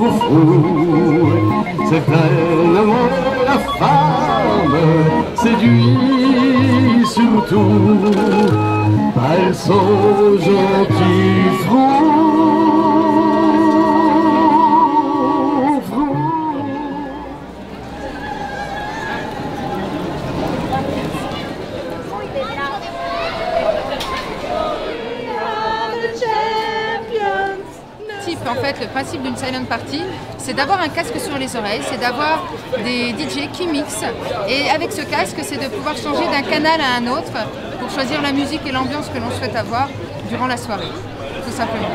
foufou, c'est pleinement la femme, séduit surtout par son gentil front. En fait, le principe d'une silent party, c'est d'avoir un casque sur les oreilles, c'est d'avoir des DJ qui mixent, et avec ce casque, c'est de pouvoir changer d'un canal à un autre pour choisir la musique et l'ambiance que l'on souhaite avoir durant la soirée, tout simplement.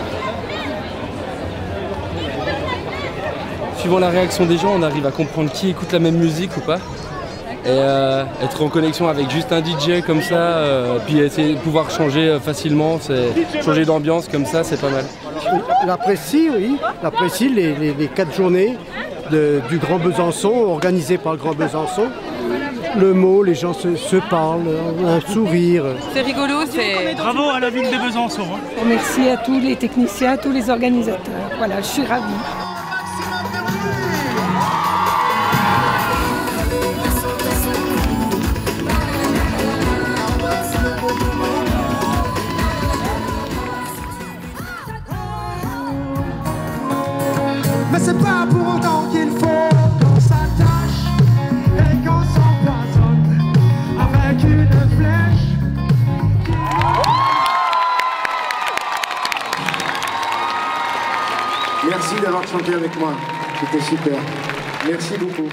Suivant la réaction des gens, on arrive à comprendre qui écoute la même musique ou pas, et être en connexion avec juste un DJ comme ça, puis essayer de pouvoir changer facilement, changer d'ambiance comme ça, c'est pas mal. L'apprécie, oui, l'apprécie les 4 journées du Grand Besançon, organisées par le Grand Besançon. Le mot, les gens se parlent, un sourire. C'est rigolo, c'est... Bravo à la ville de Besançon. Hein. Merci à tous les techniciens, à tous les organisateurs. Voilà, je suis ravie. Mais c'est pas pour autant qu'il faut qu'on s'attache et qu'on s'empoisonne avec une flèche. Merci d'avoir chanté avec moi, c'était super. Merci beaucoup.